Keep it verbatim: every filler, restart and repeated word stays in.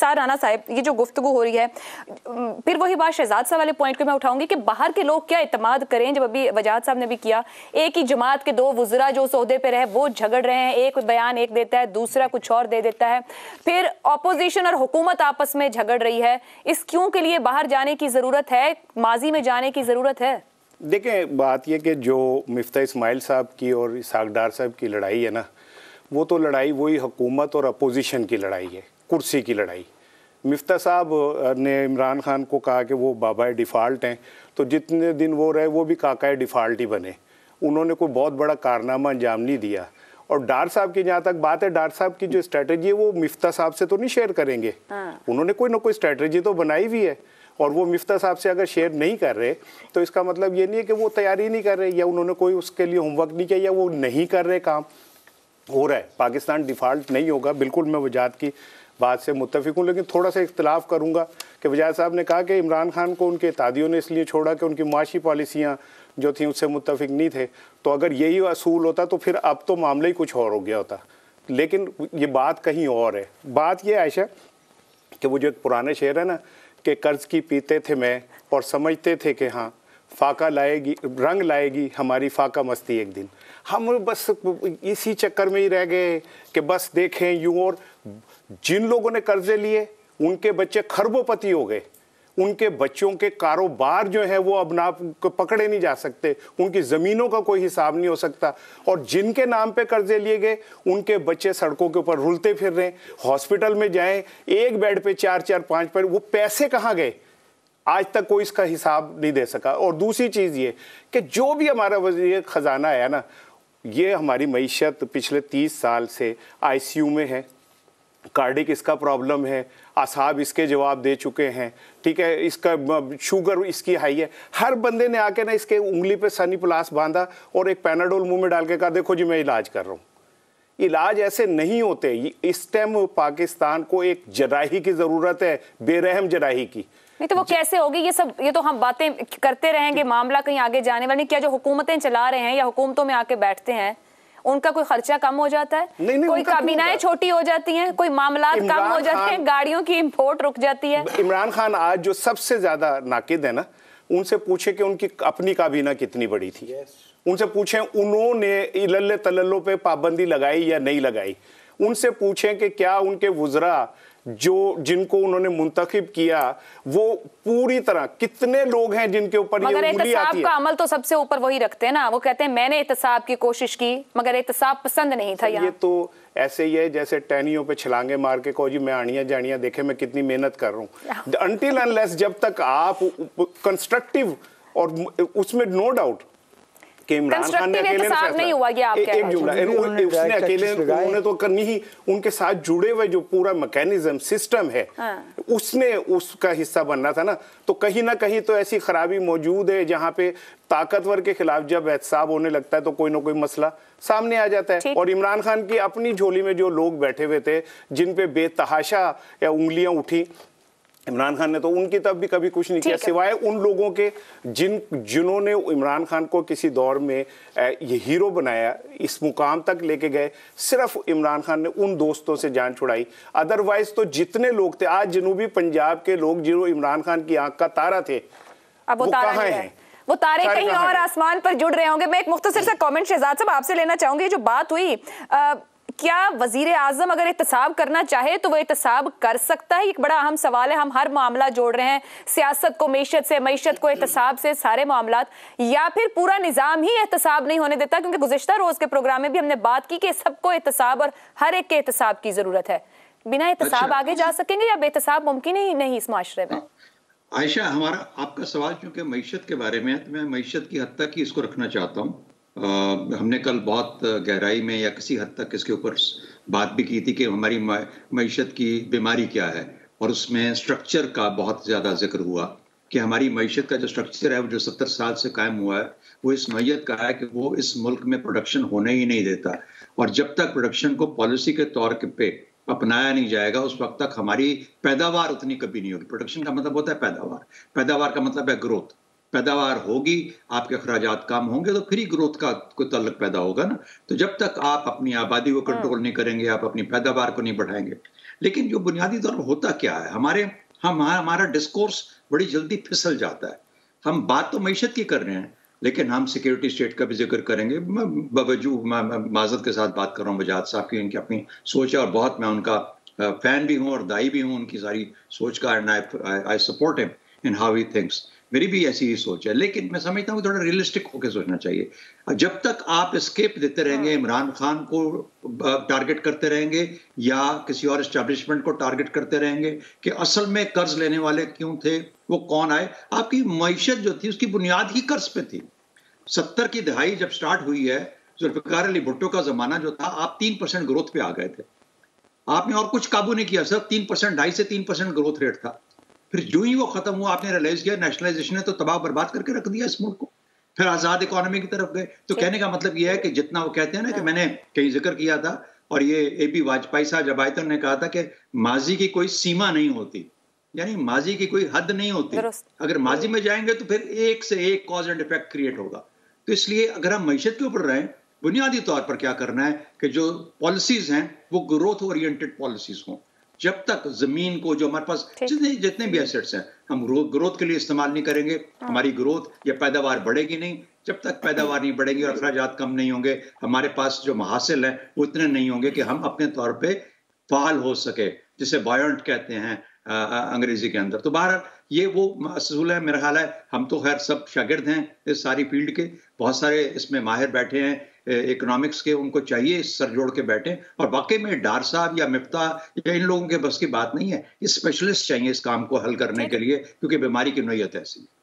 सार राना साहब, ये जो गुफ्तगू हो रही है, फिर वही बात शहजाद साहब वाले पॉइंट को मैं उठाऊंगी कि बाहर के लोग क्या इतमाद करें। जब अभी वजाद साहब ने भी किया, एक ही जमात के दो वज़रा जो सौदे पे रहे वो झगड़ रहे हैं, एक बयान एक देता है, दूसरा कुछ और दे देता है, फिर अपोजिशन और हुकूमत आपस में झगड़ रही है। इस क्यों के लिए बाहर जाने की ज़रूरत है, माजी में जाने की ज़रूरत है? देखें, बात यह कि जो मिफ्ता इस्माइल साहब की और इशाक डार साहब की लड़ाई है ना, वो तो लड़ाई वही हुकूमत और अपोजिशन की लड़ाई है, कुर्सी की लड़ाई। मिफ्ता साहब ने इमरान खान को कहा कि वो बाबाए डिफ़ाल्ट हैं, तो जितने दिन वो रहे वो भी काकाए डिफ़ाल्ट ही बने। उन्होंने कोई बहुत बड़ा कारनामा अंजाम नहीं दिया। और डार साहब की जहाँ तक बात है, डार साहब की जो स्ट्रेटजी है वो मिफ्ता साहब से तो नहीं शेयर करेंगे। हाँ। उन्होंने कोई ना कोई स्ट्रेटजी तो बनाई हुई है, और वो मिफ्ता साहब से अगर शेयर नहीं कर रहे तो इसका मतलब ये नहीं है कि वो तैयारी नहीं कर रहे, या उन्होंने कोई उसके लिए होमवर्क नहीं किया, या वो नहीं कर रहे। काम हो रहा है, पाकिस्तान डिफ़ाल्ट नहीं होगा। बिल्कुल मैं वजाद की बात से मुत्तफिक हूँ, लेकिन थोड़ा सा इख्तलाफ करूँगा कि वजाद साहब ने कहा कि इमरान खान को उनके तादियों ने इसलिए छोड़ा कि उनकी माशी पॉलिसियाँ जो थीं उससे मुत्तफिक नहीं थे। तो अगर यही असूल होता तो फिर अब तो मामला ही कुछ और हो गया होता, लेकिन ये बात कहीं और है। बात यह आयशा कि वो जो एक पुराना शेर है ना कि कर्ज़ की पीते थे मैं और समझते थे कि हाँ फाका लाएगी, रंग लाएगी हमारी फाका मस्ती एक दिन। हम बस इसी चक्कर में ही रह गए कि बस देखें यूँ, और जिन लोगों ने कर्जे लिए उनके बच्चे खरबोंपति हो गए, उनके बच्चों के कारोबार जो हैं वो अब ना पकड़े नहीं जा सकते, उनकी ज़मीनों का कोई हिसाब नहीं हो सकता, और जिनके नाम पे कर्जे लिए गए उनके बच्चे सड़कों के ऊपर रुलते फिर रहे। हॉस्पिटल में जाएं, एक बेड पे चार चार पाँच पर, वो पैसे कहाँ गए आज तक कोई इसका हिसाब नहीं दे सका। और दूसरी चीज़ ये कि जो भी हमारा वज़ीर ख़जाना आया ना, ये हमारी मईशत पिछले तीस साल से आई सी यू में है, कार्डिक इसका प्रॉब्लम है, असाब इसके जवाब दे चुके हैं, ठीक है, इसका शुगर इसकी हाई है। हर बंदे ने आके ना इसके उंगली पे सनी प्लास बांधा और एक पैनाडोल मुंह में डाल के कहा देखो जी मैं इलाज कर रहा हूँ। इलाज ऐसे नहीं होते। इस टाइम पाकिस्तान को एक जराही की ज़रूरत है, बेरहम जराही की। नहीं तो वो कैसे होगी? ये सब ये तो हम बातें करते रहेंगे, मामला कहीं आगे जाने वाला नहीं। क्या जो हुकूमतें चला रहे हैं या हुकूमतों में आके बैठते हैं उनका कोई खर्चा कम हो जाता है? नहीं, नहीं, कोई काबिनाएं छोटी हो जाती हैं, कोई मामला कम हो जाते हैं, गाड़ियों की इंपोर्ट रुक जाती है। इमरान खान आज जो सबसे ज्यादा नाकिद है ना, उनसे पूछे कि उनकी अपनी काबीना कितनी बड़ी थी। yes. उनसे पूछे उन्होंने इल्ले तल्लो पे पाबंदी लगाई या नहीं लगाई। उनसे पूछे कि क्या उनके वुजरा जो जिनको उन्होंने मुंतखिब किया वो पूरी तरह, कितने लोग हैं जिनके ऊपर ये उंगली आती है? का अमल तो सबसे ऊपर वही रखते हैं ना। वो कहते हैं मैंने एहतसाब की कोशिश की मगर एहतसाब पसंद नहीं था। ये तो ऐसे ही है जैसे टहनियों पे छलांगे मार के कहो जी मैं आनिया जानिया देखे मैं कितनी मेहनत कर रहा हूँ। अनटिल अनलेस जब तक आप कंस्ट्रक्टिव, और उसमें नो डाउट कि इमरान खान ने अकेले नहीं हुआ, ये आप कह रहे हैं, उसने अकेले उन्होंने तो करनी ही, उनके साथ जुड़े हुए जो पूरा मैकेनिज्म सिस्टम है, हाँ। उसने उसका हिस्सा बनना था ना। तो कहीं ना कहीं तो ऐसी खराबी मौजूद है जहाँ पे ताकतवर के खिलाफ जब एहतसाब होने लगता है तो कोई ना कोई मसला सामने आ जाता है। और इमरान खान की अपनी झोली में जो लोग बैठे हुए थे जिन पे बेतहाशा या उंगलियां उठी, इमरान खान ने तो उनकी तरफ भी कभी कुछ नहीं किया, सिवाय उन लोगों के जिन जिन्होंने इमरान खान को किसी दौर में ये हीरो बनाया, इस मुकाम तक लेके गए। सिर्फ इमरान खान ने उन दोस्तों से जान छुड़ाई, अदरवाइज तो जितने लोग थे आज जनूबी पंजाब के लोग जो इमरान खान की आंख का तारा थे, अब वो कहाँ हैं? वो तारे कहीं और आसमान पर जुड़ रहे होंगे। मैं एक मुख्तसर सा कॉमेंट शहजाद साहब आपसे लेना चाहूंगी। जो बात हुई, क्या वजीर आजम अगर एहतसाब करना चाहे तो वो एहतसाब कर सकता है? एक बड़ा अहम सवाल है। हम हर मामला जोड़ रहे हैं, सियासत को मैशत से, मैशत को एहतसाब से, सारे मामला, या फिर पूरा निज़ाम ही एहतसाब नहीं होने देता? क्योंकि गुज़िश्ता रोज़ के प्रोग्राम में भी हमने बात की कि सबको एहतसाब और हर एक के एहतसाब की ज़रूरत है। बिना एहतसाब अच्छा, आगे जा सकेंगे या बेहतसाब मुमकिन ही नहीं इस माशरे में? आयशा, हमारा आपका सवाल चूँकि मैशत के बारे में है तो मैं मैशत की हद तक ही इसको रखना चाहता हूँ। आ, हमने कल बहुत गहराई में या किसी हद तक इसके ऊपर बात भी की थी कि हमारी मैशत की बीमारी क्या है, और उसमें स्ट्रक्चर का बहुत ज़्यादा जिक्र हुआ कि हमारी मैशत का जो स्ट्रक्चर है वो जो सत्तर साल से कायम हुआ है वो इस नौयत का है कि वो इस मुल्क में प्रोडक्शन होने ही नहीं देता, और जब तक प्रोडक्शन को पॉलिसी के तौर पे अपनाया नहीं जाएगा उस वक्त तक हमारी पैदावार उतनी कभी नहीं होगी। प्रोडक्शन का मतलब होता है पैदावार, पैदावार का मतलब है ग्रोथ। पैदावार होगी, आपके खराजात कम होंगे, तो फिर ही ग्रोथ का कोई तल्लक पैदा होगा ना। तो जब तक आप अपनी आबादी को कंट्रोल नहीं करेंगे, आप अपनी पैदावार को नहीं बढ़ाएंगे, लेकिन जो बुनियादी तौर पर होता क्या है, हमारे हम हमारा डिस्कोर्स बड़ी जल्दी फिसल जाता है। हम बात तो मैशत की कर रहे हैं, लेकिन हम सिक्योरिटी स्टेट का भी जिक्र करेंगे। बावजूद माजत के साथ बात कर रहा हूँ, वजाद साहब की उनकी अपनी सोच है और बहुत मैं उनका फैन भी हूँ और दाई भी हूँ उनकी सारी सोच का, and I I support him in how he thinks. मेरी भी ऐसी ही सोच है, लेकिन मैं समझता हूँ थोड़ा रियलिस्टिक होकर सोचना चाहिए। जब तक आप स्केप देते रहेंगे, इमरान खान को टारगेट करते रहेंगे या किसी और एस्टेब्लिशमेंट को टारगेट करते रहेंगे कि असल में कर्ज लेने वाले क्यों थे, वो कौन आए, आपकी मैशत जो थी उसकी बुनियाद ही कर्ज पे थी। सत्तर की दहाई जब स्टार्ट हुई है, जुल्फिकार अली भुट्टो का जमाना जो था, आप तीन परसेंट ग्रोथ पे आ गए थे, आपने और कुछ काबू नहीं किया, सिर्फ तीन परसेंट ढाई से तीन परसेंट ग्रोथ रेट था। फिर जो ही वो खत्म हुआ, आपने रियलाइज किया नेशनलाइजेशन ने तो तबाह बर्बाद करके रख दिया इस मुल्क को, फिर आजाद इकोनॉमी की तरफ गए। तो कहने का मतलब ये है कि जितना वो कहते हैं ना, कि मैंने कहीं जिक्र किया था और ये ए बी वाजपेयी साहब जब आए थे उन्होंने कहा था कि माजी की कोई सीमा नहीं होती, यानी माजी की कोई हद नहीं होती। अगर माजी में जाएंगे तो फिर एक से एक कॉज एंड इफेक्ट क्रिएट होगा। तो इसलिए अगर हम मैशत के ऊपर रहें, बुनियादी तौर पर क्या करना है कि जो पॉलिसीज हैं वो ग्रोथ ओरिएंटेड पॉलिसीज हों। जब तक जमीन को, जो हमारे पास जितने जितने भी एसेट्स हैं, हम ग्रोथ के लिए इस्तेमाल नहीं करेंगे, हमारी ग्रोथ या पैदावार बढ़ेगी नहीं। जब तक पैदावार नहीं बढ़ेगी और अखराजात कम नहीं होंगे, हमारे पास जो महासिल हैं वो इतने नहीं होंगे कि हम अपने तौर पे फाल हो सके, जिसे बायंट कहते हैं अंग्रेजी के अंदर। तो बहरहाल ये वो असूल है। मेरा ख्याल है हम तो खैर सब शागिर्द हैं इस सारी फील्ड के, बहुत सारे इसमें माहिर बैठे हैं इकोनॉमिक्स के, उनको चाहिए सर जोड़ के बैठे। और वाकई में डार साहब या मिफ्ताह या इन लोगों के बस की बात नहीं है, स्पेशलिस्ट चाहिए इस काम को हल करने के लिए, क्योंकि बीमारी की नोयत ऐसी है।